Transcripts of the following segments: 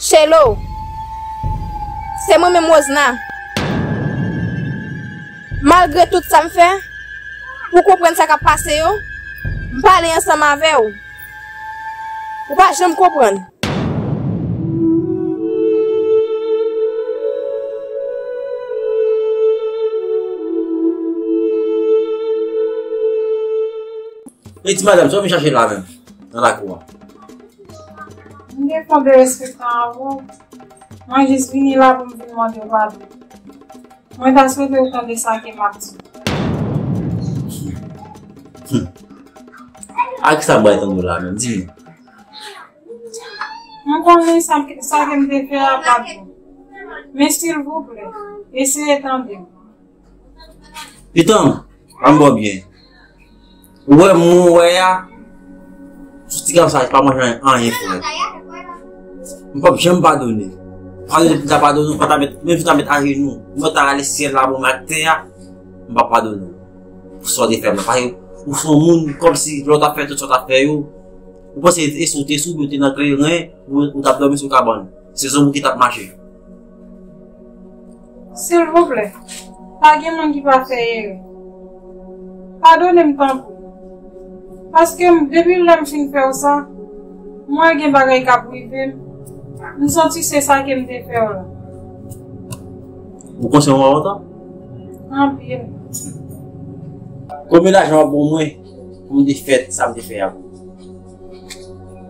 Shallow. C'est moi même Osna. Malgré tout ça me fait, vous comprenez ça qui a passé, je parle ensemble avec vous. Vous ne pouvez jamais comprendre. Et tu madame, tu me chercher là même, dans la cour. Je ne pas de respect à vous. Moi, je suis venu là pour me demander de parler. Moi, je suis venu autant de ça qui est parti. Avec ça, je suis là même, dis-moi. Je connais ça que je vais faire à part. Mais s'il vous plaît, essayez d'entendre. Putain, on va bien. Ouais, mon ya. Je suis comme ça, je pas manger rien pour elle. Je ne peux jamais pardonner. Je ne pardonne pas, même si tu as mis à genoux, tu as laissé là pour ma terre, je ne peux pas pardonner. Pour soi des femmes, ou son monde, comme si l'autre a fait tout ce que tu as fait. Vous pensez que sauter sous, vous êtes dans le terrain, vous êtes dormi sur la cabane. C'est ce qui t'a marché. S'il vous plaît, pas de monde qui va faire. Pardonnez-moi. Parce que depuis que je suis fait ça, moi je suis fait ça pour vivre. Je me sens que c'est ça que je fais là. Vous conseillez moi autant? En pire. Combien d'argent pour moi pour me faire ça me fait à vous?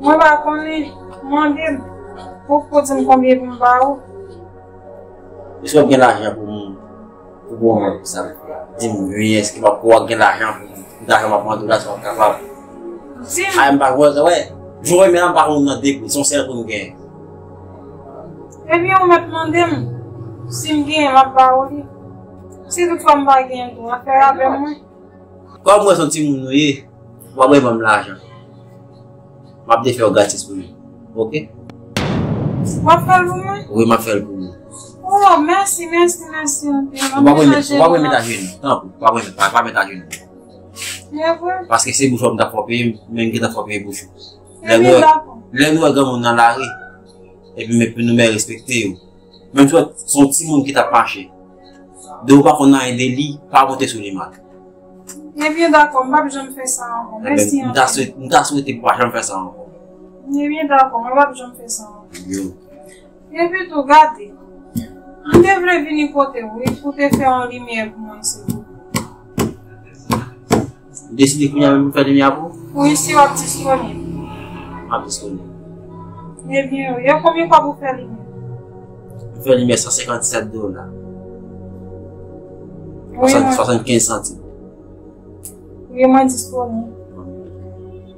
Moi je connais, moi je dis, pourquoi tu me combien pour me faire? Est-ce que vous avez l'argent pour moi? Pour moi, ça me fait. Dis-moi, est-ce que vous avez l'argent pour moi? Dacă mă pun la soare capabil. Ai îmi bagoză, uai. Joi mi-am bagoză de cu, sunt cel cu mine. E bine, mă mandem. Simgem la bagoză. Si tu faci bagem tu, afera avem. Cum mă sunt timunul ei? Mă mai vom la așa. Mă abde fie o gratis cu mine. OK? Mă fel cu mine? Oui, mă fel cu mine. Oh, merci, merci, merci. Mă voi mi da jin. Tamp, mă voi mi da jin. Parce que c'est bouchon d'affaires payé, même qui d'affaires payé bouchon. Les noirs gagnent dans la rue et puis nous nous respecter. Même si son petit monde qui t'a pâché, de ne pas qu'on a un délit, pas monter sur les marques. Eh bien d'accord, moi je me fais ça encore. Merci. Nous t'a souhaité pas jamais faire ça encore. Eh bien d'accord, moi je me fais ça encore. Et puis tout gâté. On devrait venir côté oui, pour te faire en lumière pour moi ici. Décidez que vous avez fait de mieux pour vous? Oui, si vous êtes disponible. Ah, disponible. Eh bien, il y a combien de fois vous faites de mieux? Vous faites de mieux $157. Oui, 75 centimes. Oui, moi disponible.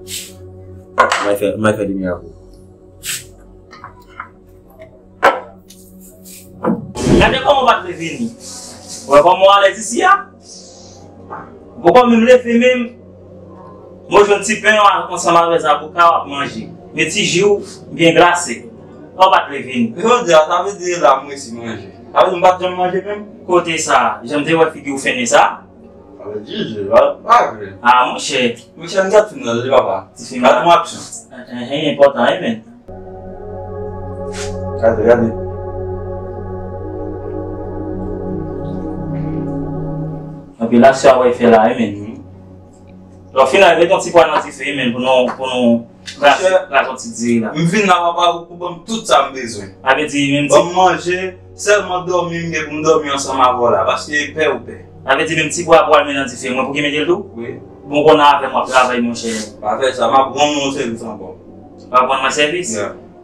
Je vais faire de mieux à vous. Regardez comment on va te venir. Vous voyez comment on va aller ici? Pourquoi même les filles même, moi je ne suis pas ensemble avec les avocats à manger. Mais si je joue bien glacé, on va te lever. Mais on dit, ça veut dire là, moi si manger. Ça veut dire que je ne vais pas manger même. Côté ça, j'aime bien voir figure faire ça. Ça veut dire que je ne vais pas manger. Ah mon cher. Mon cher, je ne vais pas manger. Tu fais mal à moi. C'est important, hein, mais. Regardez, regardez. Puis là, ça va faire là, mais. Alors, finalement, quand tu parles de fait, mais pour nous, la quantité là. Je viens là, pour tout ça, me besoin. Avec dit, même si. Manger, seulement dormir, mais pour dormir ensemble, voilà, parce que paix ou paix. Avec dit, même si pour avoir le ménage, moi, pour qu'il me dise tout. Oui. Bon, on a fait mon travail, mon cher. Parfait, ça m'a pris mon service encore. Va prendre mon service?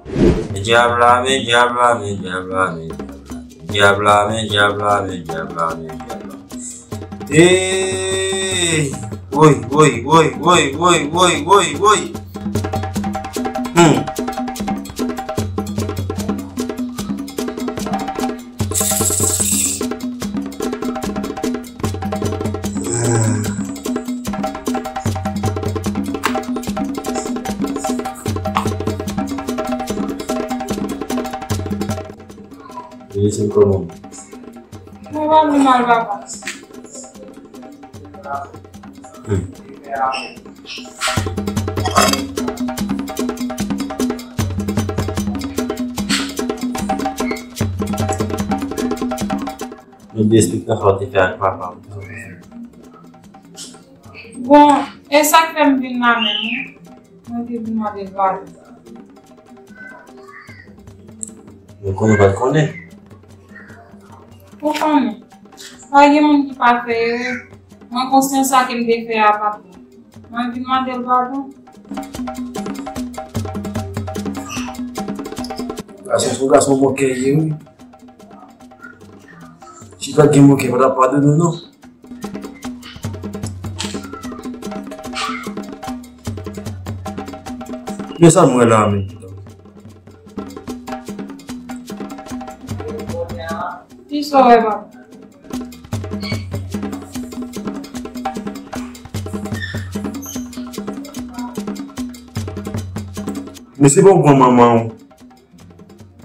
Oui. Diable, Hey, oi. Dizem como? Não vamos malvar mais. Descriptă hrotifea coapa. Bun, esa crem din nameni, nu din numai de vară. Balcone, balcone? Balcone. Ai un tipate, mă constrâns să chem de fea apă. Mai din numai de vară? Așa spun că sunt mochei. Și dacă e mochei, vă da padă, nu? Eu s-am mă la aminte. Și s-o eva. Nu se bă mamau.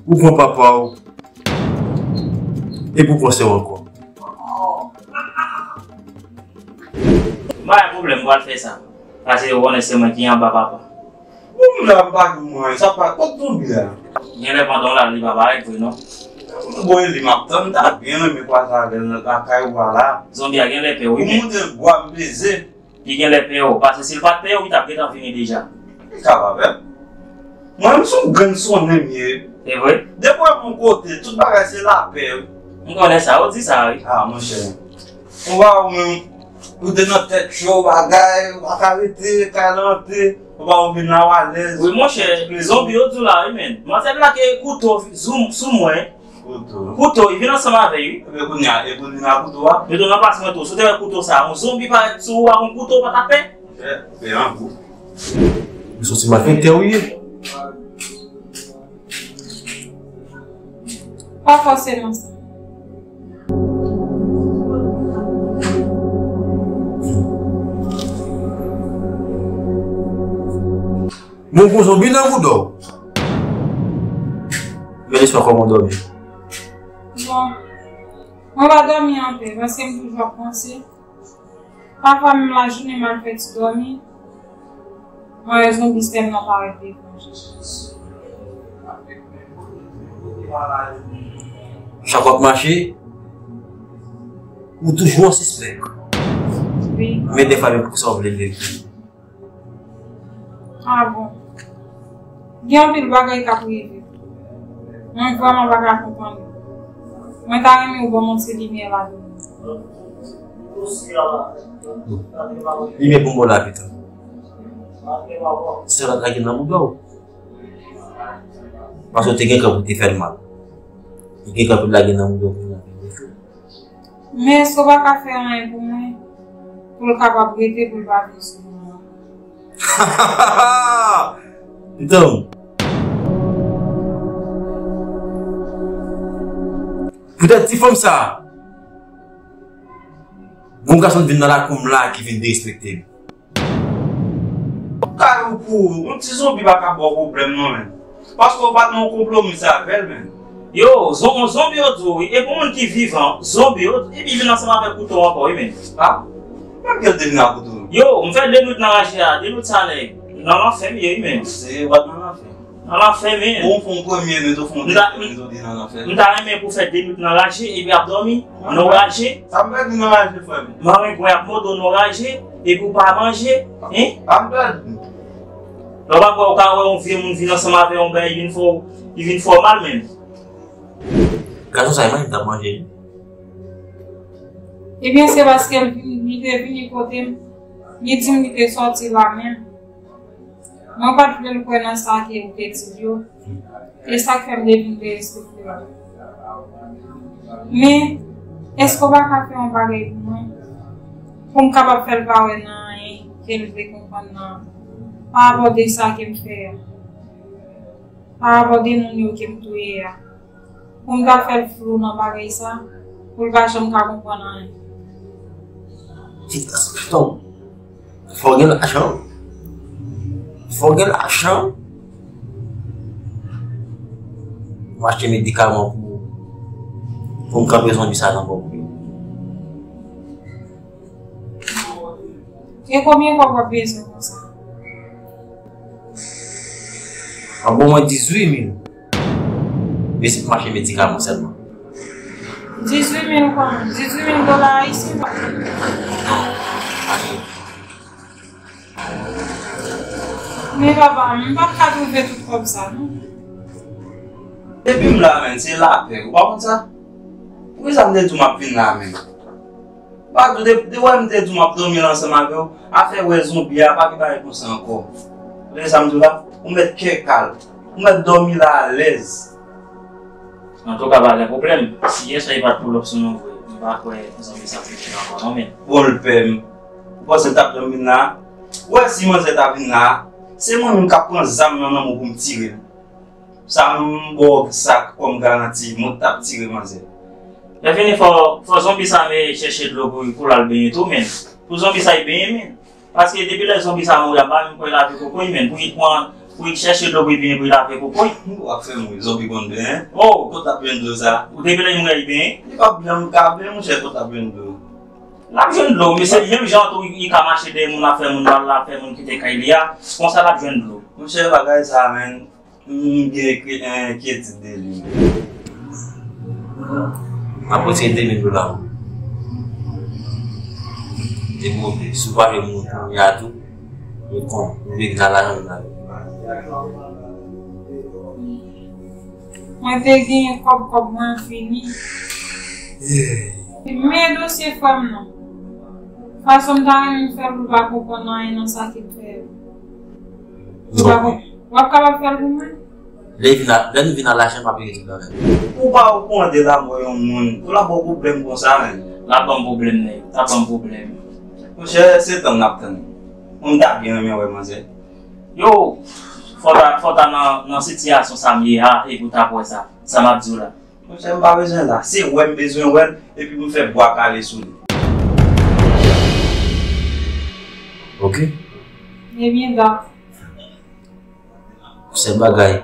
O bom papau e bucur seu anco. Mas o problema vai ser essa. Mas eu vou nesse matinha babá. Não dá para mais, só para quanto dia. Nem é para dólar de babá é foi não. Boa ele matando tá vendo me passar dentro da caiu lá. Zombie alguém lhe pegou. Muito boa beleza. Ninguém lhe pegou. Passa se ele bater eu tá preto vinha déjà. Tá vendo? Mas não sou ganso nem mie. E voi? De voi un cote, tu bagă se la pe. Nu conesc sau zi sau. Ah, nu știu. Wow, nu de noapte show bagai, acalite, calante, wow, mi n-au ales. Voi moșe, zombie odul la imen. Mă înțeleg că e cu to zoom sumoi. Cu to, îi vino să mă avei. E bunia, e bunia cu doa. Eu doamna pas mă tu, să te cu to să un zombie pa să un cu to pa tape. E, e am cu. Mi s-o simă finte oi. Qual foi o sermão? Não consumi não mudou. Vem só como dormir. Bom, vamos dormir antes. Vai ser muito japonês. Papai me imagina mais feito dormir. Mas não bistem não para ter. Și acum marche, ou toujours se explique. Oui. Mais des fois, pour ça, on veut le ah bon. Bien, on peut le bagaille qu'à priver. On est vraiment bagaille à comprendre. On est arrivé au bon moment de se lumière là-dedans. Il est bon pour l'habitant. C'est la drague dans mon dos. Parce que tu es quelqu'un qui te fait mal. E că la gina mă duc la gina. Mie scoba cafea mai bună. Pul capa brete pul va fi. Então. Puteți făm ça. Bunga sunt din la cum la qui vin de respecter. Carul cu, un zombie va ca bo problem nu men. Parce que va non compromis avec men. Yo, zombie autre, et pour monde qui vivant, zombie autre, et puis vivant ensemble avec couteau encore, oui, ah? Même que de la couteau. Yo, on fait des nuits dans la chair, des nuits salées. Dans la femme, oui, mais c'est pas dans la femme. Dans la femme, oui. On fait premier nuit au fond, dans la femme. On t'a aimé pour faire des nuits dans la chair et puis abdomen, on orage. Ça me fait une orage frère. Maman pour abdomen on orage et pour pas manger, hein? Ça me fait. On va voir quand on vient monde vivant ensemble avec on ben il vient formal même. Gazon ça imagine t'as mangé. Eh bien c'est parce qu'elle vient côté, il dit me de sortir la main. Moi pas de le connaître ça qui est exilio. Et ça fait me devenir respecté. Mais est-ce qu'on va faire un bagage pour moi? Comme capable faire pas ouais non, qu'elle veut comprendre. Pas aborder ça qu'elle fait. Pas aborder non yo qu'elle me tuer. Cum da fel flu na bagay sa, pulga siyam kakumpanahin. Kita sa ito. Fogel asyaw. Fogel asyaw. Mas yung medikaman po, kung kapisong isa ng bobo. E kumiyang kapisong isa? Abo mo 18,000. Vezi cum aș medicamentul. $18 ici. Mais papa, on ne va pas trouver tout comme ça, non? Et puis, je c'est la paix, vous comprenez ça? Pourquoi ça me dit tout ma pine là, mais? Pas de me dit tout ma première ensemble avec vous, à faire raison bien, pas qu'il va répondre ça encore. Les samedis là, on met quelqu'un calme, on met dormir là à l'aise. En tout cas, le problème, si ça n'est pas pour l'option, on ne va pas faire ça plus encore, non? Bon, le PM, pour cette après-midi là, ouais, si moi cette après-midi là, c'est moi qui prends ça pour me tirer. Ça me boit ça comme garantie, mon tape tirer moi. La fin, il faut zombies ça me chercher de l'eau pour la baigner tout, mais pour zombies ça y baigner, parce que depuis les zombies ça me pas pour la vie coco, mais pour y prendre, pour y chercher de l'eau pour bien pour la vie coco. On va faire mon zombie bon bien. Oh, pour ta bien de ça. Pour depuis les mouilles bien, il va bien me câbler mon cher pour ta bien de. La jeune de l'eau, mais c'est même genre où il a marché des mon affaire, mon la faire mon qui était Kailia, on ça la jeune de l'eau. Mon cher bagage ça amène. Inquiète de lui. Après, c'est $2000. C'est bon, souvent, les mots, il y a tout. Le compte, le la moi, je comme moi, fini. Mais là, c'est femme, non. Façon d'arriver, faire le bas pour qu'on ait un sacré fait. Vous avez fait le monde? L'un vient à l'argent, pas payer. Pourquoi vous prenez la moyenne au monde? Vous avez un problème comme ça. Vous avez un problème. Vous avez un problème. C'est un problème. On t'a bien aimé, mademoiselle. Yo, faut dans la situation samedière et vous tapez ça. Ça m'a dit là. Je n'ai pas besoin là. Si vous avez besoin, et puis vous faites boire à les sous. Ok? Eh bien, d'accord. C'est bagaille.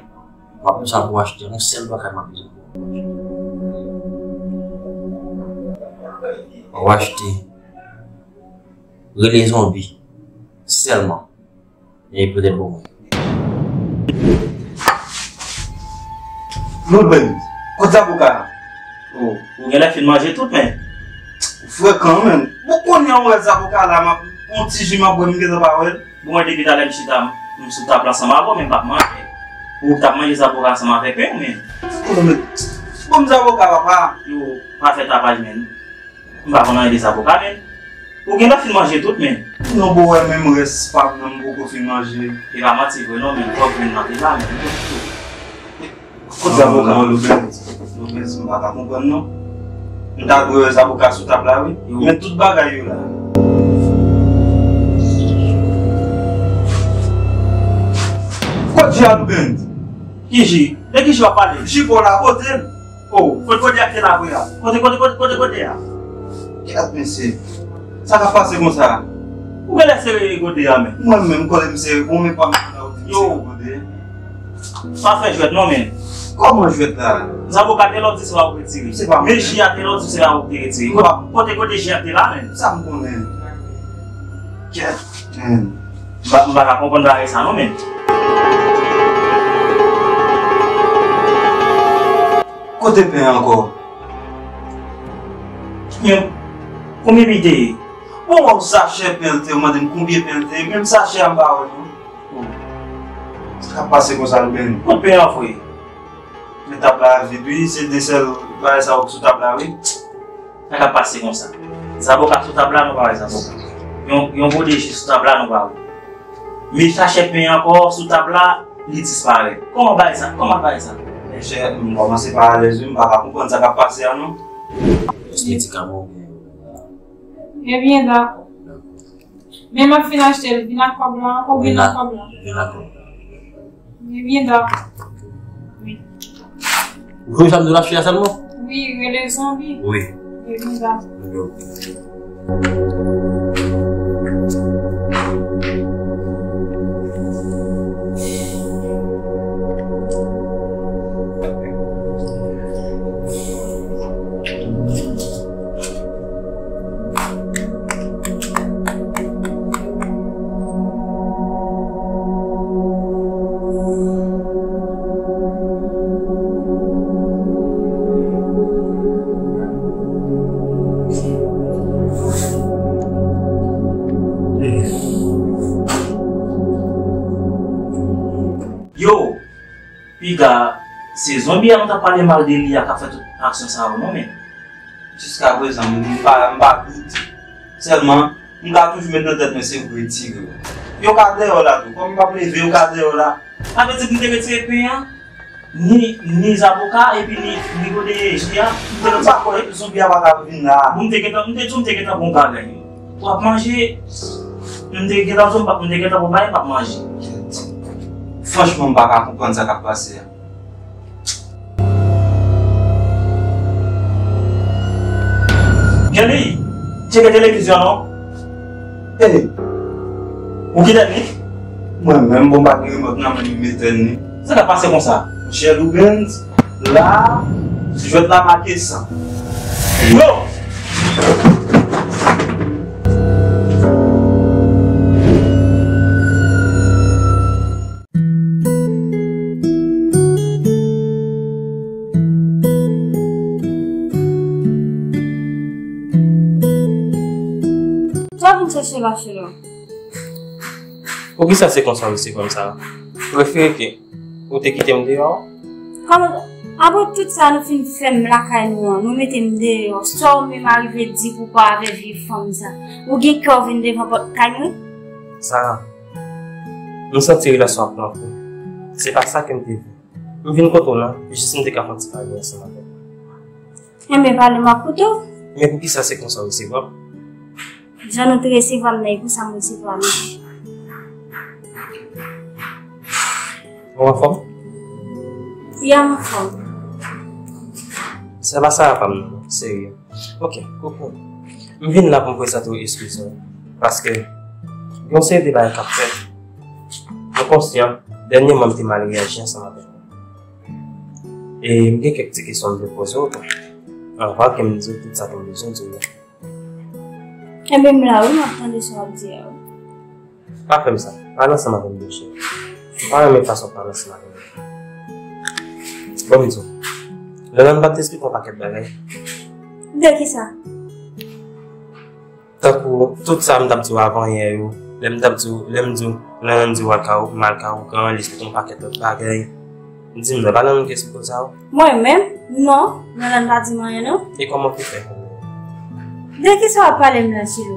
Ma plus à vous acheter, on sait le bagaille ma plus. On va acheter les zombies seulement. Et pour des bons. L'autre bonne, qu'est-ce que vous avez? Oh, vous avez fait manger tout, mais. Frère, quand même. Pourquoi vous avez fait avocats là? On t'a dit, ma bonne, qu'est-ce que vous avez fait? Bon, début d'aller me chiter. Je suis à la place de ma mais pas manger. Ou t'as mangé les avocats ça m'a fait peur, mais. Comme les avocats, papa, yo, pas fait ta page, même. On va prendre les avocats, même. Ou bien, on a fait manger tout, même. Non, bon, même, reste pas, même, beaucoup fait manger. Et la matin, non, mais on va venir manger là, mais. Pourquoi les avocats, l'obéis, on va pas comprendre, non? On a les avocats sous table là, oui. Mais tout bagaille, là. Qui a l'oubend? Qui j'ai? De qui je vais parler? J'ai pour la hôtel. Oh, faut dire que la voie. Côté. Qu'est-ce que c'est? Ça va passer comme ça. Où est-ce que c'est côté là? Moi-même, quand je me suis remis pas mal à l'hôtel. Pas fait jouer, non mais. Comment jouer là? Les avocats de l'autre, c'est là où ils tirent. Mais j'ai à l'autre, c'est là où ils tirent. Côté, j'ai à là, mais. Ça me connaît. Qu'est-ce que c'est? On va comprendre ça, non mais. Côté pain encore. Combien d'idées? Bon, sachez pelleté, on m'a dit combien pelleté, même sachez en bas. Ça va passer comme ça le bien. Côté pain en fouille. Le table à vide, oui, c'est des selles, va ça sous table là, oui. Ça va passer comme ça. Les avocats sous table là, nous va les avocats. Ils ont volé sous table là, nous va. Mais sachez pain encore sous table là, il disparaît. Comment va ça? Comment va ça? Je commence par les humains, par rapport à ce qui va passer à nous. Eh bien, d'accord. Même à finir, je viens à quoi blanc ou bien à quoi blanc. Eh bien, d'accord. Oui. Vous avez de la chute seulement? Oui, les zombies. Oui. Eh bien, d'accord. liga, se zombie am dat pale mal de liga ca făcut acțiune sau un moment. Jusqu'à présent, seulement, nu ca tu vii de pe securitate. Eu ca de ăla, cum va pleve eu ca de ăla. Aveți gândit că ți-e pia? Ni avocat et puis ni godejia, tu te pas correct zombie va ca vin là. Nu te gâta bun ca de. Tu a manger, nu te gâta zombie, nu te gâta bun mai pa manger. Franchement, ba ca comprendre ça ca passer. Jali, ce că televiziunea nu? Ei, uite-te-mi? Mă-mi bomba de urmă, n-am limită-mi. Să te pasă cum sa? Chez Lugend, la, je te la marquer sa. Go! O que ça c'est comme ça aussi comme ça? Préférez que vous te quittez dehors? Comme avant tout ça nous finissons la caille nous, nous mettons dehors. Ça on m'a arrivé dit pourquoi avec les femmes ça. Ou bien qu'on vient devant votre caille? Sarah, nous sommes tirés la soirée pour nous. C'est pas ça que me dit. Nous venons quand on a, je suis des cafards qui parlent ce matin. Mais parle ma couteau? Mais pour qui ça c'est comme ça aussi quoi? Je nu trebuie să-i văd la ei, cum să-mi se văd la ei. O aflăm? I-am aflăm. Să vă să aflăm, serios. Ok, cucu. Îmi vin la până să te excuză. Pentru că eu se de la cafea. Eu conștient, dernier m-am te mal reagi să mă dau. E îmi gândesc că sunt de poză. Aha, că mi-am zis că să te înțelegi. E bine la urmă, am de să aud eu. Facem să, ana să mă gândesc. Ana mi-a făcut pana să mă gândesc. Bun zi. Le am bătut cu un pachet de bani. De ce să? Tacu, tot să am dat tu avant eu. Le-am dat tu, le-am zis walkau, malkau, că am listat un pachet de bani. Zi-mi de bani, nu că se pozau. Moi-même, non, le-am dat tu mai nu. E cum o fi? De ce să apalem la silu?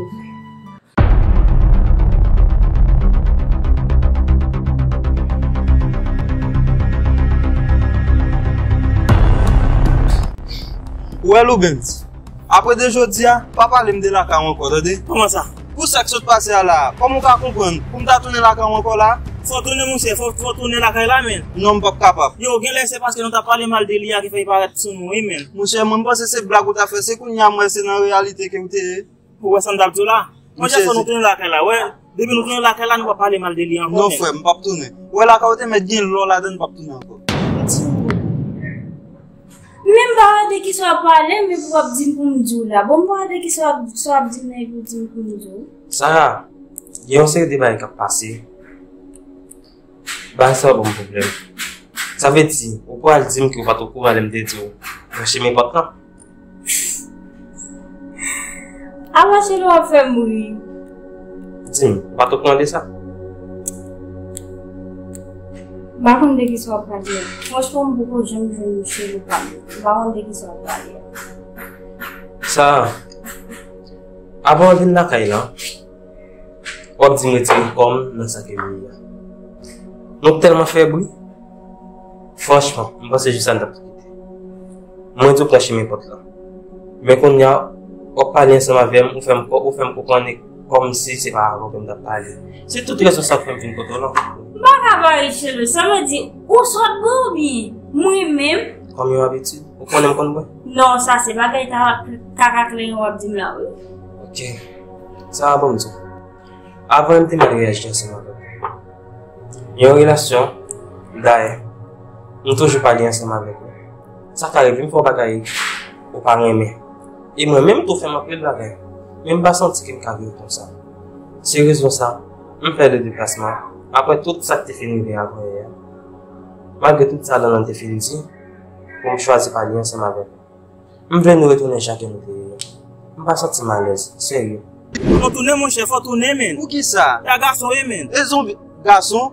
Ué, Lubens, apre de jodia, pa palem de la ca încă de? Cum asta? Cum să ce pase ala? Cum ca comprend? Cum ta tourner la ca încă la? Faut tourner mon chef, faut tourner la ca la men. Non pas capable. Yo, gen laisse parce que non ta parlé mal de lia qui fait paraître sur nous, men. Mon chef, moi pense c'est blague ou ta fait, c'est qu'on y a moi c'est en réalité que vous t'es. Pour ça d'ab tout là. Moi je faut nous tourner la ca la, ouais. Depuis nous tourner la ca la, nous pas parler mal de lia. Non frère, on pas tourner. Ouais la ca ou te met bien l'eau là dedans, pas tourner encore. Même pas de qui soit parler, mais pour pas dire pour me dire là. Bon pas de qui soit dire mais pour dire pour me dire. Ça. Yo c'est des bail qui passer. Ba sa ou bon problem. Sa ve ti, ou pou al di m ki ou pat ou kou alem de di ou. Mwache mi pot kan? A mwache nou a fe moui. Di m, ou pat ou kou an de sa? Ba kon de ki sou ap pale. Mwache pou m boko jem jen mwache lou pale. Ba kon de ki sou ap pale. Sa, abon vin la kay la, wap di m eti kom nan sa ke mi ya. Nu tellement faible. Franchement, je pense que je ne sais moi, je suis mes potes là. Mais quand il y a un parler ensemble avec moi, on fait comprendre comme si c'est pas avant qu'on parler. C'est toute raison ça fait une pote là. Bagabari chez lui, ça veut dire où sort Bobby? Moi-même. Comme une habitude. Vous connaissez moi? Non, ça c'est bagay caractère on va dire là. Ok. Ça va bon ça. Avant de me réagir ensemble. Il y a une relation, d'ailleurs, nous ne toujours pas ensemble avec nous. Ça arrive une fois bagaille, ou pas aimer. Et moi-même, tout fait ma pelle bagaille. Même pas senti qu'il me carrière comme ça. C'est raison ça, je fais le déplacement, après tout ça que tu fini de avant hier. Malgré tout ça, dans l'anté fini, pour me choisir pas ensemble avec nous. Je vais nous retourner chacun de nous. Je ne pas senti mal à l'aise, sérieux. Retourner mon chef, retourner, mais. Pour qui ça? Les garçons, mais. Les zombies. Garçon,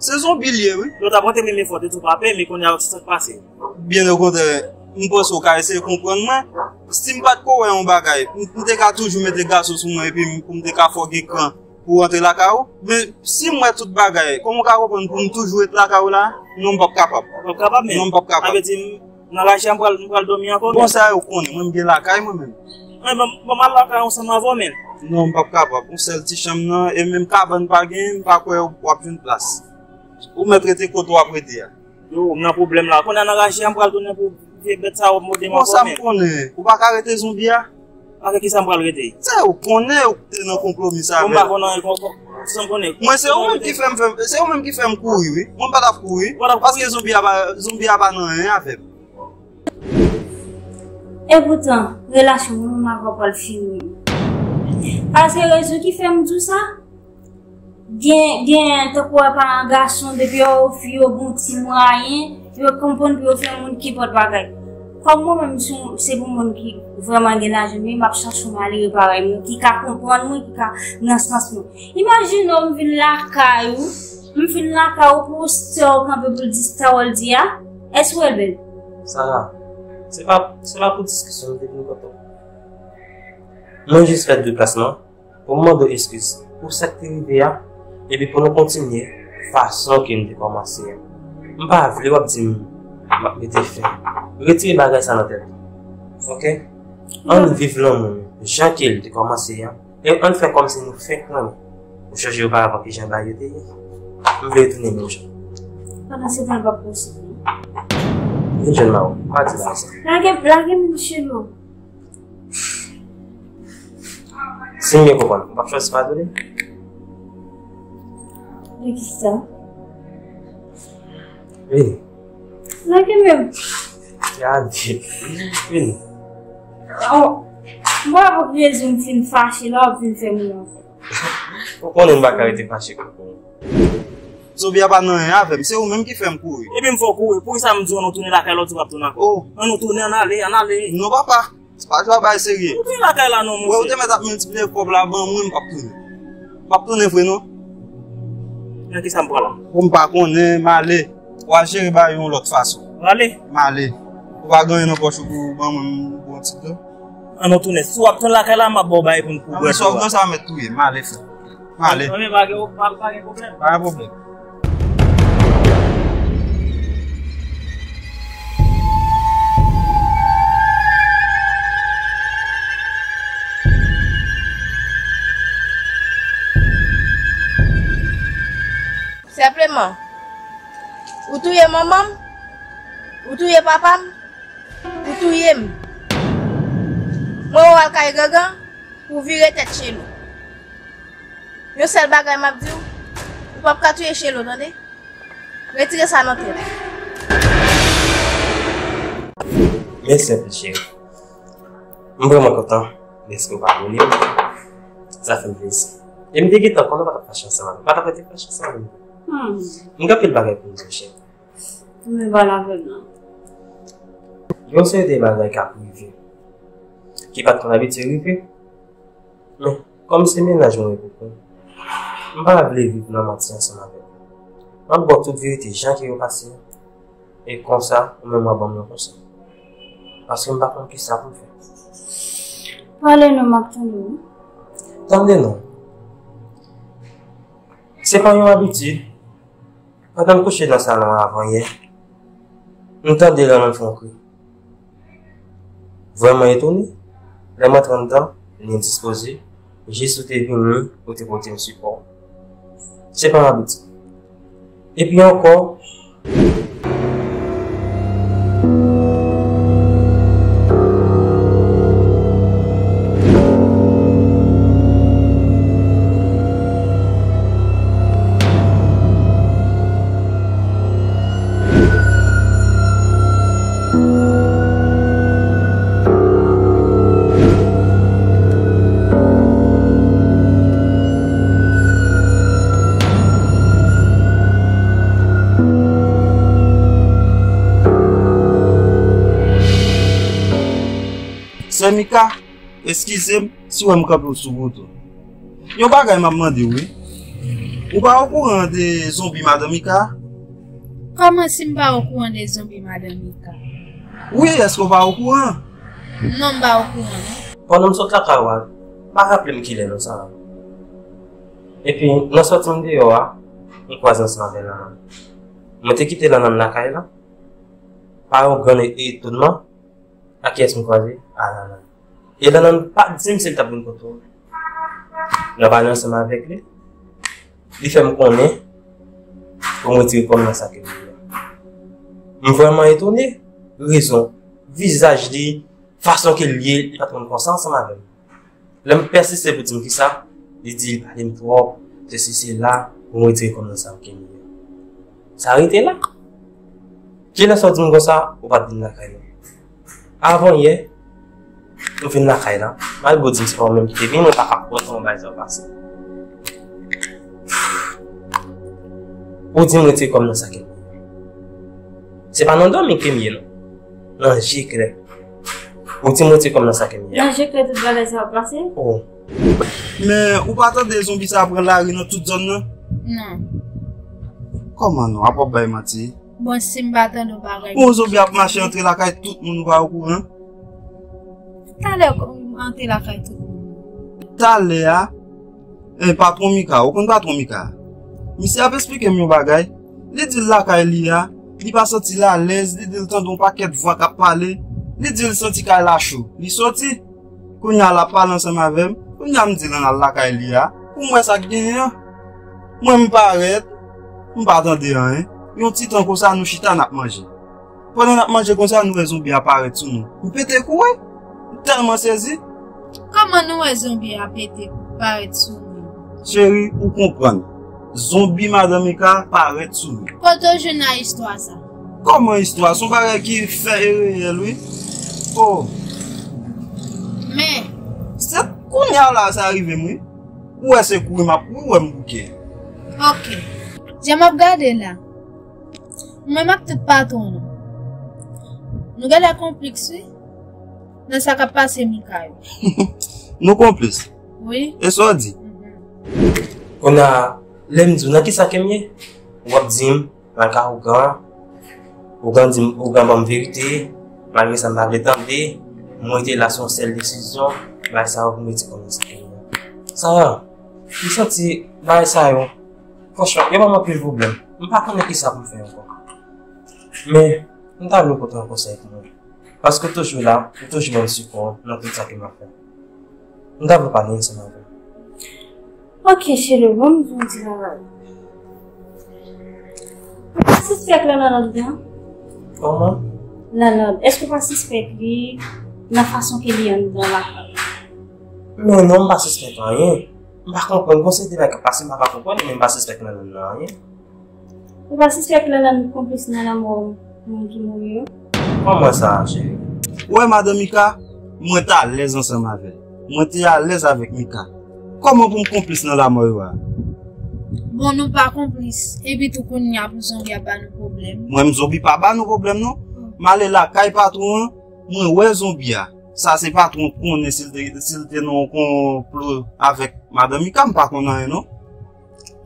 c'est Se son bilye, oui. L'autre a porté les fautes de tout papier, mais qu'on y a tout ça passé. Bien au contraire, on pense au cas de comprendre moi. Si je ne sais pas un bagage, je vais toujours mettre des gars sur moi et puis je vais foguer quand pour entrer la KO. Mais si je mets tout bagage, comment je comprends pour toujours être la KO là, je ne suis pas capable. Je ne suis pas capable. Dans la chambre, je vais dormir encore. Bon, ça, je connais, je vais la KO moi-même. Mais je vais la KO ensemble avant même. Non, je ne suis pas capable. On sait le petit chambre et même cabane pas gain, pas quoi, on a une place. Ou me traiter quand on a prêté. Yo, on a un problème là. Quand on a la chambre, on a pour ça au modèle. On s'en connaît. Ou pas arrêter zombie là. Avec qui ça me arrêter? Ça on connaît ou t'es dans compromis ça. On va on connaît. Moi c'est eux même qui fait me courir, oui. On pas courir parce que zombie a pas rien à faire. Et pourtant, relation nous m'a pas le film. Parce que raison qui fait me tout ça. Bien, t'as quoi par un garçon depuis au fil au bon petit moyen, tu vas comprendre que faire monde qui porte bagaille. Comme moi-même, c'est bon monde qui vraiment dérange, mais ma chance on aller pareil, qui ca comprendre moi, qui ca dans sens moi. Imagine on vient là caillou, on vient là caillou pour se un peu plus distawol dia, est-ce ou elle belle? Sarah, c'est pas pour discussion de nous quand on. Moi juste fait deux placements pour moi de excuse pour cette activité. Et puis pour nous continuer, façon que nous commençons. Je ne veux pas dire que je vais faire. Retirez les bagages à la tête. Ok? On vit l'homme, gentil de commencer. Et on fait comme si nous faisions. Vous changez pas avant que j'en baille. Vous voulez tourner nos gens. Pendant ce temps, pas possible. Je ne m'en vais pas dire ça. Blague, monsieur. C'est mieux qu'on va. On va choisir pas donner. Mais qu'est-ce que c'est ça? Oui. Là, quand même. Regardez. Oui. Oh, moi, pour que je me fasse fâcher, là, je me fais mourir. Pourquoi on ne va pas arrêter de fâcher? Je ne sais pas, c'est vous-même qui fait un couille. Et puis, il me faut couille. Pourquoi ça me dit qu'on tourne la caille, l'autre va tourner? Oh. On tourne, on allait. Non, papa. C'est pas toi, pas sérieux. On tourne la caille, là, non, monsieur. Ouais, on te met à multiplier le cob là-bas, moi, je ne vais pas tourner. Pas tourner, frère, non? Qu'est-ce que ça me prend là? Pour ne pas connaître, malé. Ou à gérer de l'autre façon. Malé? Malé. Ou pas gagner nos poches pour mon bon petit peu. On a tourné. Si on a tourné la caille, on a bobé pour nous. Mais ça, on va mettre tout. Malé. Malé. On va pas de problème. Pas de problème. Simplement, ou tu es maman, ou tu es papa, ou tu es moi, je vais aller pour virer tête chez nous. Je sais pas si je dis, ou pas tuer chez nous, attendez. Retirez ça dans notre tête. Mais c'est chéri. Je suis vraiment content de ce que vous avez donné. Ça fait plaisir. Et je me dis que tu n'as pas de chance. Je vais faire des pour vous. Mais voilà, je sais des bagages qui pas habitude. Mais comme c'est ménage, je ne vais pas vivre dans la matinée ensemble avec vous. Je vais voir toute vérité, les gens qui ont passé. Et comme ça, je vais me faire comme ça. Parce que je ne vais pas comprendre ce que ça vous fait. Parlez-nous, Martin. Attendez-nous. C'est pas une habitude. Quand on couchait dans le salon avant hier, on entendait la même fond. Vraiment étonné, la m'a 30 ans, il est disposé, j'ai sauté pour le côté pour un support. C'est pas une habitude. Et puis encore, Timika, excusez-moi si vous avez un peu de temps. Vous n'avez pas de temps. Ou pas au courant des zombies, madame Mika? Comment si je pas au courant des zombies, madame Mika? Oui, est-ce qu'on va au courant? Non, pas au courant. Pendant que je suis là, je ne rappelle pas qui est là. Et puis, nous sortons de là, nous croisons ensemble là. Je t'ai quitté là dans la caille là. Par un grand étonnement, à qui est-ce qu'on croise? Ah là là. Et là, on n'a pas dit que c'est le tabou de contour. Nous allons ensemble avec lui. Il fait me connaître pour me dire comment ça que je suis vraiment étonné. Raison, visage, façon qu'il lie, il n'a pas de conscience avec moi. L'homme persiste pour dire que ça, il dit il parle de toi, ceci, cela, pour me dire comment ça que je suis. Ça arrête là. Qui l'a sorti comme ça, ou pas de la caille. Avant hier, nous venons de la caille là. Malgré que c'est pas moi-même qui t'ai venu, on n'a pas qu'à prendre en bas. Ou dis-moi tu es comme dans sa quête. C'est pas non dormi que mieux non. Non j'y crée. Ou dis-moi tu es comme dans sa quête. Non j'y crée tout va laisser passer. Oh. Mais ou pas tant des zombies ça prend la rue dans toute zone non? Non. Comment non? À pas bail Mati. Bon si me battant nous pareil. Bon zombie a marché entre la caille tout le monde va au courant. T'as l'air comme entre la caille tout le monde. T'as l'air. Eh patron Mika, ou qu'on patron Mika. Monsieur a expliqué mon bagage. Les dit là qu'il y a, il pas senti là à l'aise, il dit entendre un paquet de voix qui parler, il dit il senti qu'il a chaud. Il sorti qu'on a la parler ensemble avec, qu'on a me dit là là qu'il y a. Pour moi ça gagne. Moi me paraît, on pas attendre rien. Un petit temps comme ça nous chita n'a manger. Pendant n'a manger comme ça nous les zombies apparaissent sur nous. On péter quoi? Tellement saisi. Comment nous les zombies apparaissent sur nous? Chérie, vous comprenez. Zombie madame Mika paraît sous nous. Pourtant je n'ai histoire ça. Comment histoire? Son paraît qui fait lui. Oh. Mais. C'est qu'on y a là ça arrive moi. Où est-ce que vous m'avez ou me bouquet? Ok. Je m'ai regardé là. Moi m'a tout patron. Nous gars la complice. Dans ça qu'a passé Mika. Nous complice. Oui. Et ça dit. On a Lem dit, qui ça qu'aimait? Ou a dit, malgré Ougan dit, Ougan m'a vérité, malgré ça m'a rétendu, moi j'étais là sur celle décision, malgré ça, vous me dites comment ça qu'aimait. Ça, je senti, malgré ça, franchement, il n'y a pas plus de problème. Je ne sais pas comment qui ça pour faire encore. Mais, on t'a le côté en conseil pour nous. Parce que toujours là, toujours dans le support, dans tout ça que m'a fait. On t'a parlé ensemble avec. Ok, chez le bon, nous on dit là. Pourquoi ça se fait que la lalande dedans? Comment? La lalande. Est-ce que ça se fait que la façon qu'il y a dans la. Mais non, pas se fait rien. Par contre, quand c'est des mecs passés, pas comprendre, mais pas se fait que la lalande rien. Ou pas se fait que la lalande complice dans la mort, mon qui mourir. Comment ça, chérie? Ouais, madame Mika, moi t'es à l'aise ensemble avec. Moi t'es à l'aise avec Mika. Comment vous complice dans la mort? Bon, nous pas complice. Et puis tout qu'on y a pour zombie pas nos problèmes. Moi, je zombie pas nos problèmes, non? Malé la caille patron, moi, ouais, zombie. Ça, c'est patron qu'on est, s'il te non complot avec madame Mika, pas qu'on a, non?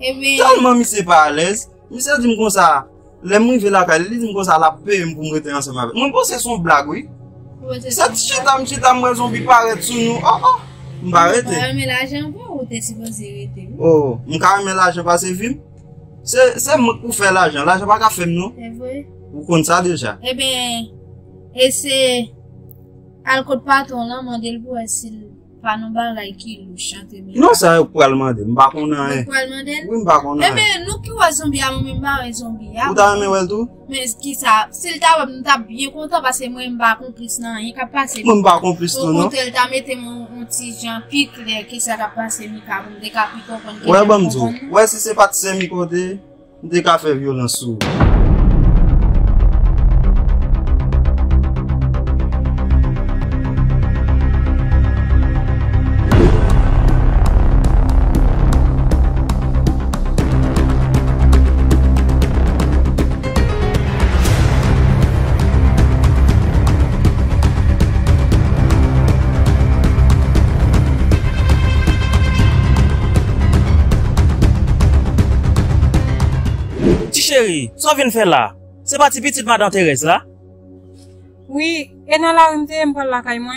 Eh bien. Tellement, je suis pas à l'aise. Je sais dire comme ça. Les mouilles de la caille, ils disent comme ça, la paix, pour me rester ensemble avec. Moi, c'est son blague, oui? Cette chute à moi, zombie paraît sous nous. Oh, oh. Je ne ou t'es supposé arrêter? Oh, je ne l'argent pas ces films. C'est moi qui fais l'argent. L'argent pas qu'à faire, non? C'est vrai. Vous comptez ça déjà? Eh bien, et c'est. Al côté patron là, mandel pour s'il pas non balaye qui chante bien. Non, ça pour le mandel. M'pas qu'on a. Pour le mandel? Oui, m'pas qu'on a. Eh bien, nous qui voyons zombie, moi-même, pas zombie. Vous t'avez mis tout? Mais ce qui ça? S'il t'a bien content parce que moi, m'pas complice non, il n'y a pas passé. M'pas complice non. Pour tel t'a mis mon. Si j'en pique, qui ça va passer, Mika, vous décapitez. Ouais, bon, ouais, si c'est pas de 5 côté, décapitez violence. chérie, ça vient faire là. C'est pas petite madame Thérèse là? Oui, et dans la rue, je prends la caille moi.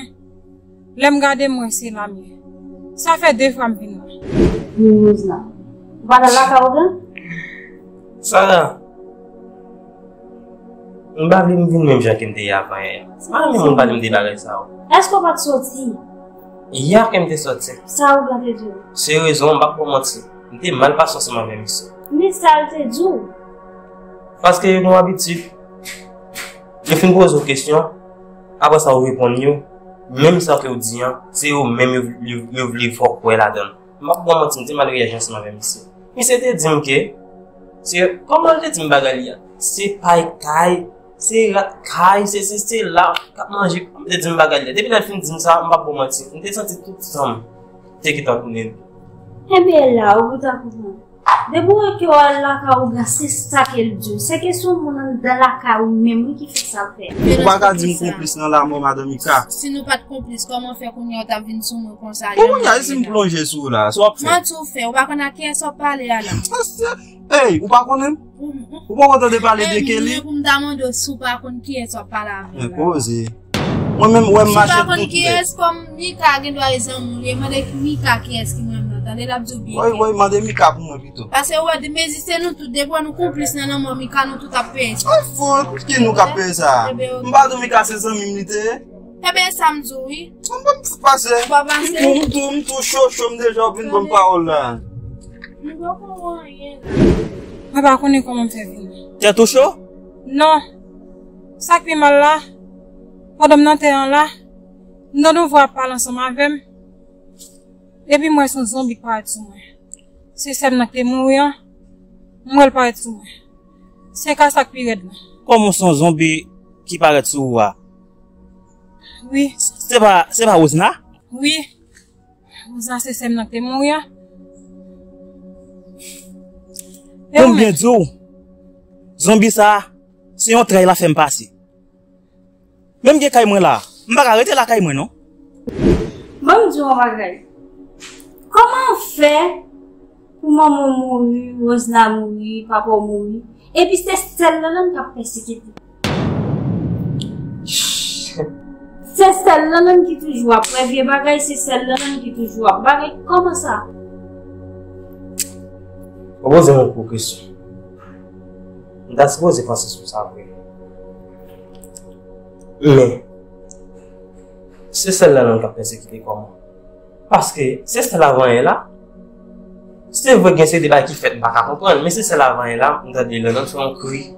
L'aime garder moi c'est la mienne. Ça fait deux fois que je viens. Mimouz là. Voilà la caille. Sarah. Je ne vais pas venir même gens qui me disent avant. C'est pas même pas me débarrasser ça. Est-ce qu'on va te sortir? Hier qu'elle me sorti. Ça ou bien Dieu. Sérieusement, on va pas mentir. J'étais mal pas sorti ma même ici. Mais ça te dit. Parce que j'ai mon habitude. Je fais une grosse question. Après ça, vous répondez. Même ça que vous dites, c'est vous même vous voulez fort pour la donne. Je ne vais pas mentir, je mal réagi ma même ici. Mais c'était dire que c'est comment je dis bagalia. C'est pas caille, c'est la caille, c'est là qu'à manger. Je dis bagalia. Depuis la fin de ça, je ne vais pas mentir. Je me sens tout ensemble. C'est qui t'a tourné. Eh bien là, au bout d'un coup. De bon que la caouga c'est ça qu'elle dit. C'est que son monde dans la caouga même qui fait ça faire. On va pas dire complice dans la mort madame Mika. Si nous pas de complice, comment faire qu'on y t'a venir sur nous comme ça? Comment y a si me plonger sur là? Soit fait. Moi tout fait, on va connait qui ça parler là. Hey, on va connait. On va entendre parler de Kelly. Pour me demander sous par contre qui ça parler là. Poser. Moi même ouais marcher tout. Par contre qui est comme Mika qui doit raison, mais Mika qui est qui même. Oui, madame Mika pour moi plutôt. Parce que ouais, de mes nous tous, des fois nous complices dans la mort, Mika nous tout à payer. Ah, faut que nous capions ça. Madame Mika, c'est ça, m'imiter. Eh bien, samedi, oui. On va me passer. On va passer. On tout chaud, je me déjà une bonne parole là. Je ne sais pas comment on va connaître comment on fait venir. Tu es tout chaud? Non. Ça qui est mal là, madame Nantéan là, nous ne voyons pas ensemble avec. Et puis moi, son zombie paraît sur moi. C'est celle qui est mourante, moi elle paraît sur moi. C'est comme ça qui est là. Comment son zombie qui paraît sur moi? Oui. C'est pas Osna? Oui. Osna, c'est celle qui est mourante. Combien d'eau? Zombie ça, c'est un trail la femme passer. Même si je là, je ne vais pas arrêter la caille, non? Bonjour, ma gueule. Comment faire pour maman mourir, Osna mourir, papa mourir? Et puis c'est celle-là qui a persécuté. C'est celle-là qui toujours après vieux bagaille, c'est celle-là qui toujours après. Comment ça? On va poser une question. On va se poser face sur ça après. Mais c'est celle-là qui a persécuté comment? Parce que c'est celle avant elle là. C'est vrai que c'est des bails qui fait pas à comprendre, mais c'est celle avant elle là, on a dit le nom sur un cri.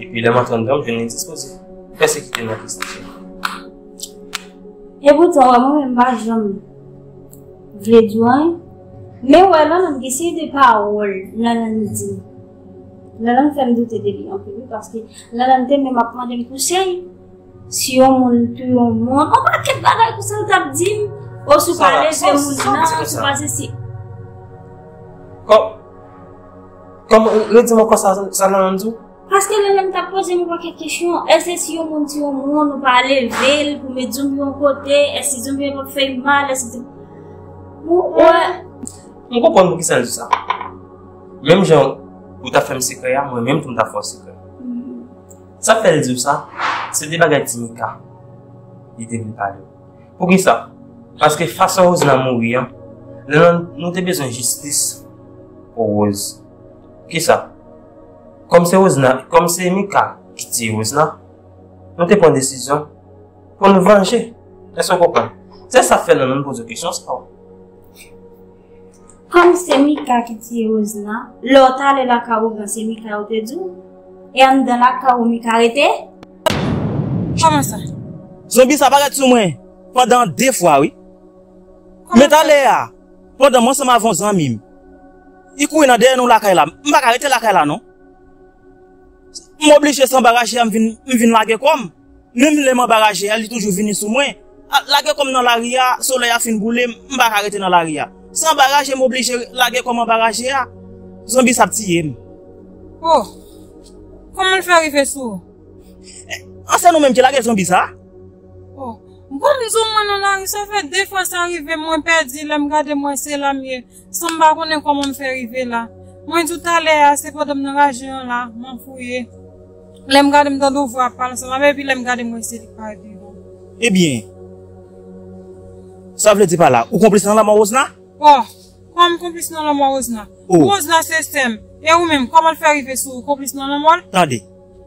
Et puis le matin d'homme, je n'ai disposé. Qu'est-ce qui te m'a question? Et pourtant, moi-même, je ne voulais dire. Mais ouais, là, on a essayé des paroles, là, on dit. Là, on fait douter de lui un peu, parce que là, on dit, mais ma prendre des conseils. Si on monte, on monte. On va quelque part comme ça, on t'a dit. Ou si vous parlez de Mouna, ou si vous parlez ici. Comment? Redis-moi quoi ça l'a rendu? Parce que l'homme t'a posé quelques questions. Est-ce que si on monte au monde, on va lever, pour mettre Zumbi en côté, est-ce que Zumbi va faire mal, est-ce que. Ouais. Je comprends pourquoi ça dit ça. Même genre, vous t'as fait un secret, moi-même, tu m'as fait un secret. Ça fait dire ça, c'est des bagages timika. Il était venu parler. Pourquoi ça? Parce que face à Rose n'a mourir, nous avons besoin de justice pour Rose. Qui ça? Comme c'est Mika qui dit Rose, nous avons pris une décision pour nous venger. Est-ce qu'on comprend? C'est ça fait nous poser des questions. Comme c'est Mika qui dit Rose, l'autre est la carouga, c'est Mika qui dit. Et on dans la carouga, Mika arrêté? Comment ça? Zombie, ça paraît sur moi pendant deux fois, oui. Mais t'allais là, pendant moi, ça m'avance en mime. Il court dans derrière nous la caille là. Je vais arrêter la caille là, non? Je suis obligé de s'embarrasser, je viens laguer comme. Même les m'embarrasser, elle est toujours venue sous moi. Laguer comme dans l'aria, le soleil a fini de bouler, je vais arrêter dans l'aria. Sans barrage, je suis obligé de laguer comme embarrasser. Zombie sa petite. Oh, comment le fait arriver sous? C'est nous-mêmes qui laguer zombie ça? Oh. Bon, les hommes, on a ça fait deux fois ça arrive, moi perdu, là, me garde, moi, c'est la mienne. Sans me connaître comment me faire arriver là. Mojutale se podem nagaje la manfouye. Lem gade m tando voix parler ça m'a puis lem gade moi c'est pas du bon. Eh bien. Ça veut dire pas là, ou complice dans la Morosna? Oh, comme complice dans la Morosna. Morosna c'est système. Et ou même comment le faire arriver sur complice dans la Mol? Attendez.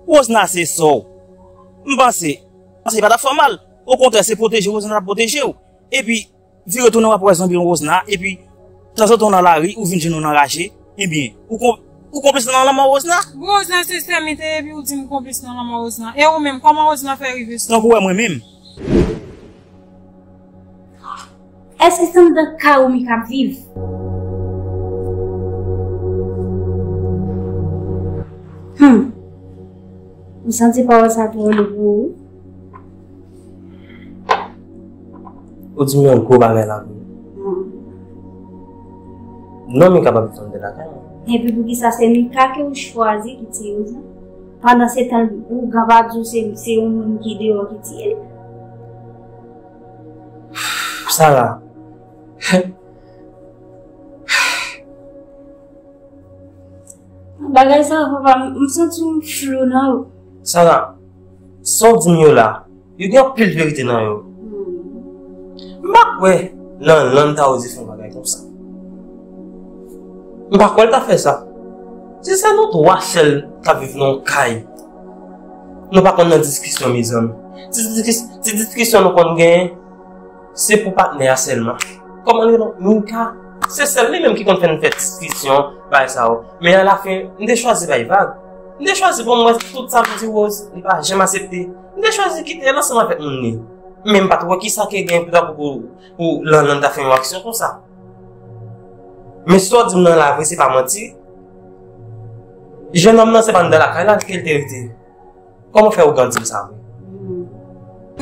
Morosna c'est ça. M'penser c'est pas formal. Au contraire, c'est protéger Morosna, protéger ou. Et puis vi retourner à présent bien Morosna et puis de temps en temps dans la rue ou vinn nous enrager. Eh bien, ou complice dans la Morosna? Morosna c'est système et puis ou dit complice dans la Morosna. Et ou même comment Morosna faire arriver sur? Donc ouais moi même. Est-ce que sunt de ca Mika viv? Vous sentez pas ça pour le bout? Ou dis-moi un coup avec la vie. Non, Mika va de la gamme. Et puis, pour qui ça, c'est Mika que vous choisissez qui tire ça? Pendant ce temps, vous gavez, c'est un monde qui dehors qui tire. Sarah. Bagay sa papa, m senti un flou nan yo. Sarah, son di yo la, yo gen pil verite nan yo. Mbak we lan ta ozi fon bagay kon sa. Mbak wèl ta fè sa. Se sa nou to sel ta viv nan kay. Nou pa kon nan diskisyon mes om. Ti diskisyon nou kon gen, c'est pour partenaire seulement. Comment nous cas c'est celle-là qui compte faire une discussion par ça. Mais à la fin, on a choisi pas vague. On a choisi pour moi tout ça pour dire rose, il pas jamais accepté. On a choisi quitter l'ensemble avec nous. Même pas toi qui ça qui gagne pour l'an faire une action comme ça. Mais soit dit dans la vraie c'est pas mentir. Jeune homme non c'est pas dans la caille là qu'elle t'était. Comment faire au grand dire ça?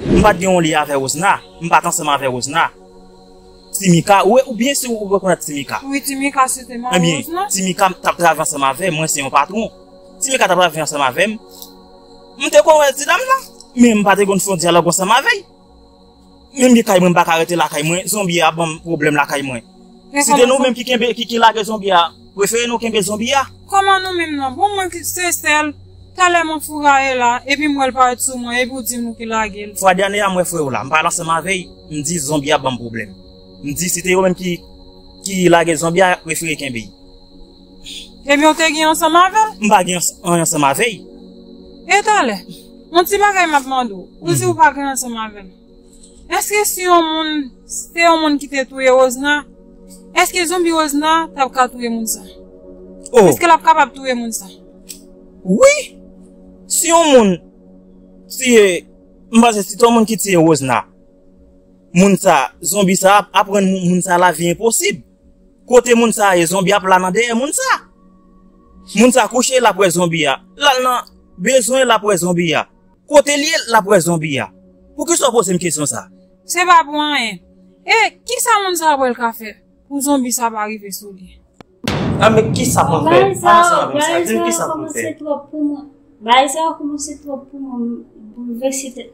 Je pas dire on lit avec Osna, je pas ensemble avec Osna. Timika, oui, ou bien si vous reconnaissez Timika. Oui, Timika c'était moi. Eh bien, Timika t'a travaillé ensemble avec moi, c'est mon patron. Timika t'a travaillé ensemble avec moi. Je te connais cette dame là, mais je pas te connais son dialogue ensemble avec. Même les cailles, je pas arrêter la caille moi, zombie a bon problème la caille moi. C'était nous même qui la zombie a, préférez nous qu'un zombie a. Comment nous même non, bon moi c'est celle allez mon frère là et puis moi elle parle sur moi et vous dites nous qui la gueule fois dernière moi frère là me parle ensemble avec me dit zombie a bon problème me dit c'était eux même qui la gueule zombie a préféré qu'un pays et bien on te gagne ensemble avec me pas gagne ensemble avec et allez mon petit bagage m'a demandé vous si vous pas gagne ensemble avec est-ce que si on monde c'est un monde qui te touye Osna est-ce que zombie Osna t'a capable touyer monde ça est-ce qu'elle a capable touyer monde ça oui. Si on moun, si, m'base, si tout moun qui tire Osna, moun sa, zombie sa, apprend moun sa la vie impossible. Côté moun sa, et zombie a plané derrière moun sa. Moun sa couché la pour zombie a. Là, nan, besoin la pour zombie a. Côté lié la pour zombie a. Pour qui soit pose une question ça? C'est pas bon, hein. Eh, qui ça moun sa pour le café? Pour zombie ça va arriver sur lui. Ah, mais qui ça moun fait? Ah, ça, qui ça moun fait? Baise a commencé trop pour bouleverser tête.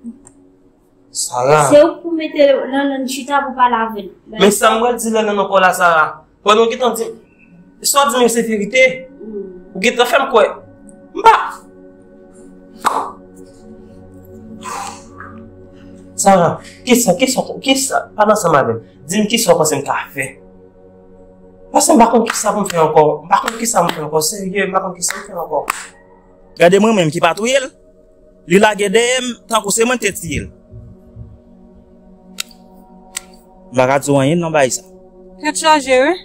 Sarah. C'est où pour mettre l'un chita pour pas laver. Mais Samuel dit l'un encore là Sarah. Quand on quitte dit soit dis-moi c'est vérité. Ou quitte femme quoi. Bah. Sarah, qu'est-ce ça pas dans ça madame. Dis-moi qui soit passer un café. Parce que par qui ça me fait encore. Par contre qui ça me fait encore sérieux, par contre qui ça me fait encore. Regardez moi même qui patrouille, lui la guédé, tant que c'est mon tête. Je ne sais pas non ça. Tête chargée, oui.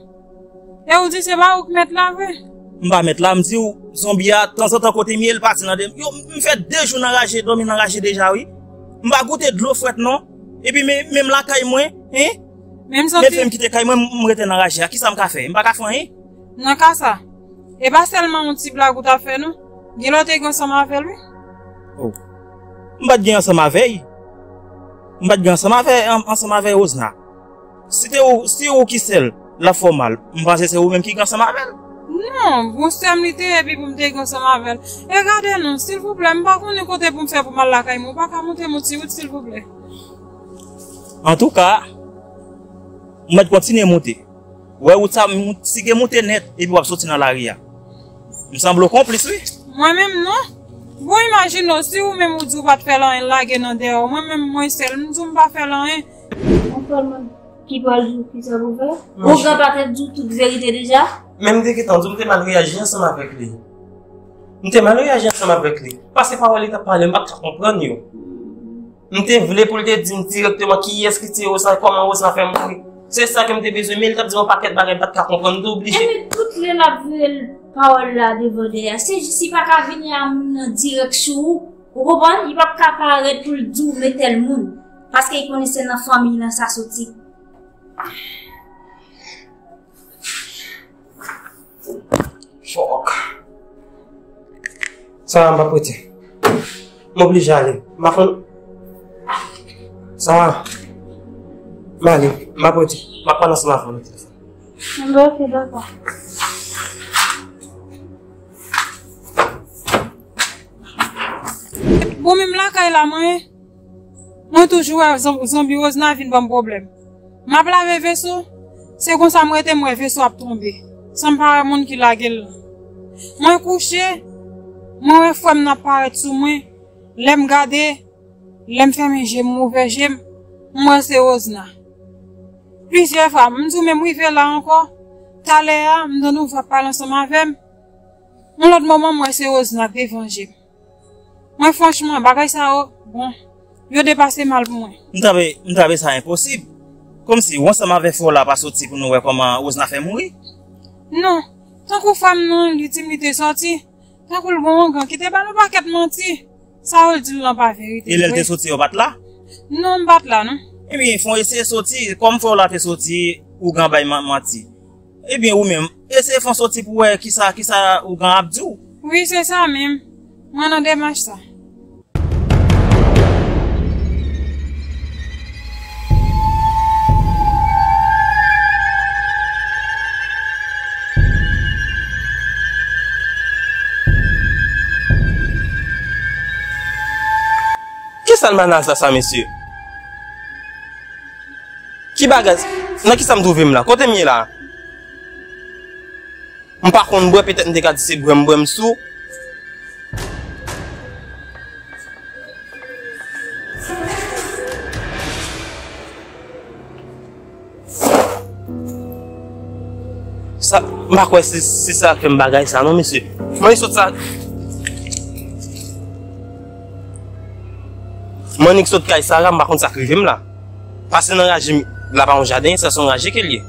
Et vous dites, c'est pas où mettre là, oui. Je ne vais pas mettre là, je dis, zombie, tant en tant côté miel, parti dans des. Je fais 2 jours enragé, dormir enragé déjà, oui. Je ne vais pas goûter de l'eau froide, non. Et puis, même la caille, moi, hein. Même si je me quitte la caille, moi, je reste enragé. Qui ça me fait? Je ne vais pas faire, hein. Non, pas ça. Et pas seulement un petit blague que tu as fait, non. Il a été ensemble avec lui. Oh. Je ne vais pas ensemble avec Osna. Si vous qui seul, la formale, je pense que c'est vous-même qui ensemble avec elle. Non, vous êtes et puis vous me ensemble avec elle. Regardez, non, s'il vous plaît, je ne vais pas vous écouter pour me faire pour mal la caille, je ne vais pas monter mon petit s'il vous plaît. En tout cas, je vais continuer à monter. Ouais, vous savez, si vous montez net et puis vous sortez dans l'arrière. Il semble complice, oui. Moi-même, non. Bon, imagine aussi, ou même, vous ne pas faire rien là, non, dehors. Moi-même, moi, seul, nous ne pouvons pas faire rien. On parle qui parle du qui ça vous fait. On ne pas être du toute vérité déjà. Même dès que tant, nous mal réagi ensemble avec lui. Nous t'es mal réagi ensemble avec lui. Parce que par où il t'a parlé, pas comprendre. Nous t'es voulu pour te dire directement qui est-ce que tu es au sang, comment au sang fait mourir. C'est ça que j'ai besoin, mais il t'a dit mon paquet de barres, pas comprendre, obligé. Mais toutes les labels. Parole là devant derrière, c'est juste pas qu'à venir à mon direction, vous comprenez, il va pas apparaître pour le doux mais tel monde parce qu'il connaissait la famille dans sa sortie. Fuck. Ça va pas prêter. M'oblige à aller. Ma femme. Ça va. Mali, ma petite, ma prendre sur ma femme le téléphone. On va faire d'accord. Bon, même là, quand il a mangé, moi, toujours, zombiose n'a pas eu de problème. Ma plave vaisseau, c'est comme ça, moi, mon vaisseau a tombé. Ça me paraît mon qui l'a gueule. Moi, couché, moi, femme n'a pas été sous moi, l'aime garder, l'aime faire mes gemmes, mauvais gemmes, moi, c'est Ozna. Plusieurs femmes, nous, même, oui, là encore, t'as l'air, nous, va parler ensemble avec moi. L'autre moment, moi, c'est Ozna, devant gemmes. Moi, franchement, bagay ça, bon, je dépasse mal pour moi. Nous avons ça impossible. Comme si on s'en avait fait là, pas sorti pour nous voir comment on s'en fait mourir. Non, tant que femme, non, l'utilité sortie, tant que le bon gang qui te bat, nous pas qu'à te mentir. Ça, on dit, non, pas vérité. Et elle te sorti au bat là? Non, on bat là, non. Eh bien, ils font essayer de sortir, comme faut là, te sorti, ou gang bay menti. Eh bien, ou même, essayez de faire sortir pour voir qui ça, ou gang abdou. Oui, c'est ça même. Moi, non, démarche ça. Qui ça le menace là, ça, monsieur? Qui bagasse? Non, qui ça me trouve là? Côté mieux là? Par contre, je peut-être me c'est brem sous. Ça, je c'est ça que je bagaille ça, non, monsieur? Moi, je saute ça. Moi, je saute ça, là, je saute ça, là. Parce que dans le régime, là-bas, au jardin, ça sont ragés qu'il y a.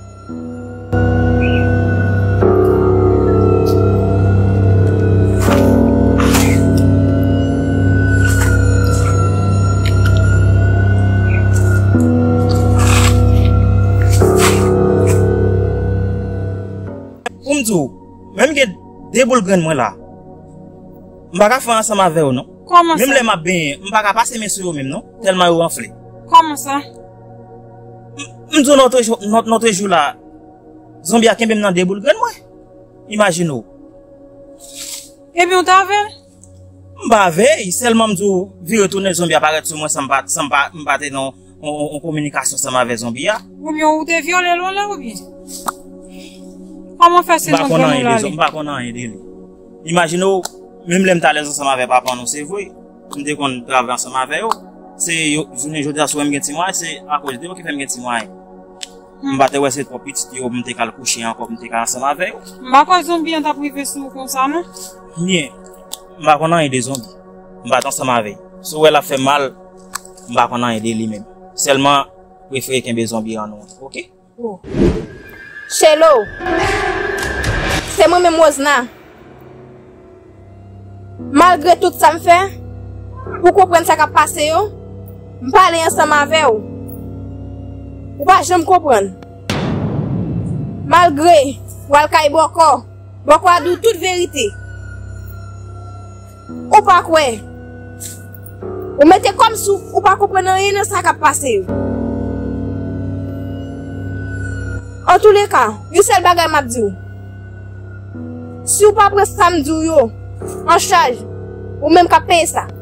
Même que des boules grandes moi là, je ne peux pas faire ensemble avec eux, non? Comment ça? Même les ma bien, je ne peux pas passer mes sur eux-mêmes, non? Tellement ils ont enflé. Comment ça? Je dis notre jour là, zombie a même dans des boules grandes moi. Imaginez-vous. Et bien, on t'a vu? Je ne peux pas faire, seulement je dis, vu retourner zombie apparaître sur moi, ça ne me bat non en communication avec zombie. Ou bien, vous êtes violé là ou bien? Comment faire ces enfants là? Pas qu'on a aidé. Imaginez, même les talents ensemble avec papa, nous c'est vrai. Nous dès qu'on travaille ensemble avec eux, c'est journée aujourd'hui à soir même petit mois, c'est à cause de eux qui fait même petit mois. On va te voir cette petite yo, on te cal coucher encore, on te cal ensemble avec eux. Ma cause zombie on t'a privé sous comme ça non? Bien, pas qu'on a aidé zombies. On va ensemble avec. Si elle a fait mal, pas qu'on a aidé lui-même. Seulement préférer qu'un zombie en nous, OK? Chelou, c'est moi-même Ozna. Malgré tout ça me fait, vous comprenez ce qui a passé, je ne parle ensemble avec vous. Vous ne pouvez jamais comprendre. Malgré, vous avez beaucoup, beaucoup a dit toute vérité. Ou pas quoi? Vous mettez comme si vous ne comprenez rien de ce qui a passé. En tous les cas, vous seul bagay m'a dit. Si vous pas prendre samedi en charge, ou même qu'à payer ça.